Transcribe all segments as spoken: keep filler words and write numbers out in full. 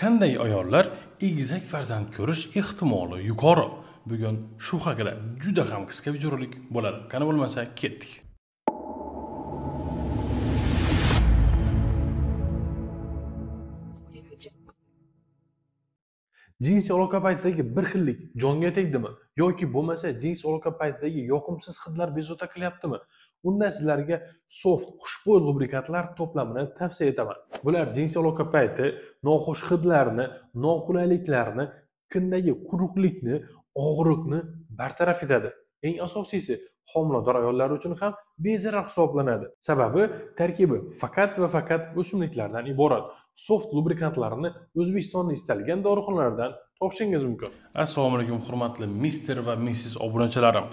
Qanday ayollar egizak farzand ko'rish ehtimoli yuqori? Bugun shu haqida juda ham qisqa videorolik bo'ladi. Qani bo'lmasa ketdik. Jinsiy aloqa paytidagi bir xillik jonga tegdimi yoki bo'lmasa jinsiy aloqa paytidagi yoqimsiz hidlar bezovta qilyaptimi? Unda sizlarga soft, xushbo'y lubrikantlar to'plamini tavsiya etaman. Bular jinsiy aloqa payti noxush hidlarni, noqulayliklarni, kindagi quruqlikni, og'riqni bartaraf etadi. Eng asosiysi homilador ayollar uchun ham bezarar hisoblanadi. Sababi tarkibi faqat va faqat o'simliklardan iborat. Soft lubrikantlarni O'zbekistonning istalgan dorixonalardan topishingiz mumkin. Assalomu alaykum hurmatli mister va missis obunachalarim.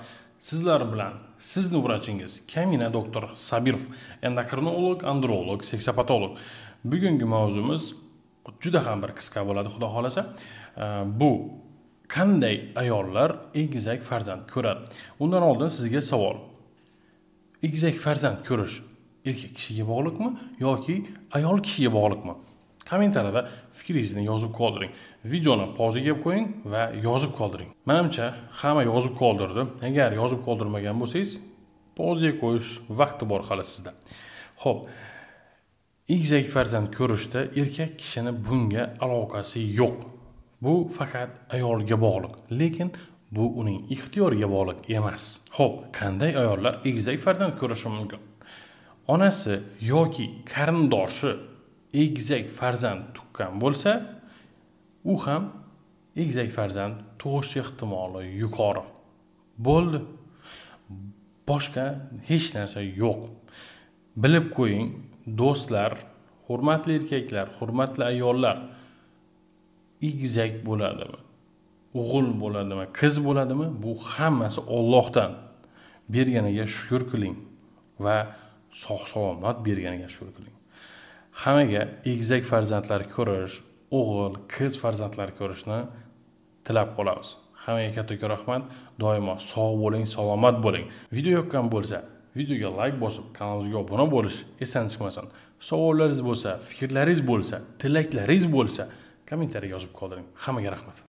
Sizlar bilan sizni vrachingiz Kamina doktor Sabirov, endokrinolog, androlog, seksopatolog. Bugungi mavzumiz juda ham bir qisqa bo'ladi, xudo xolasa. Bu qanday ayollar egizak farzand ko'radi? Undan oldin sizga savol. Egizak farzand ko'rish erkak kishiga bog'liqmi yoki ayol kishiga bog'liqmi? Kommentarlarda fikringizni yozib qoldiring. Videoni pauzaga qo'ying va yozib qoldiring. Menimcha, hamma yozib qoldirdi. Agar yozib qoldirmagan bo'lsangiz, pauzaga qo'yish vaqti bor hali sizda. Xo'p, egizak farzand ko'rishda erkak kishini bunga aloqasi yo'q. Bu faqat ayolga bog'liq, lekin bu uning ixtiyoriga bog'liq emas. Xo'p, qanday ayollar egizak farzand ko'rishi mumkin? Onasi yoki qarindoshi egizak farzand tuqqan bo'lsa, u ham egizak farzand tug'ish ehtimoli yuqori. Bo'ldi. Boshqa hech narsa yo'q. Bilib qo'ying, do'stlar, hurmatli erkaklar, hurmatli ayollar, egizak bo'ladimi? O'g'il bo'ladimi? Qiz bo'ladimi? Bu hammasi Allohdan. Berganiga shukr qiling va sog'-salomat berganiga shukr qiling. Hammaga egizak farzandlar ko'rish, o'g'il, qiz farzandlar ko'rishni tilab qolamiz. Hammaga katta rahmat. Doimo sog' bo'ling, salomat bo'ling. Video yoqqan bo'lsa, videoga like bosib, kanalimizga obuna bo'lish esdan chiqmasin. Savollaringiz bo'lsa, fikrlaringiz bo'lsa, tilaklaringiz bo'lsa, kommentariy yozib qoldiring. Hammaga rahmat.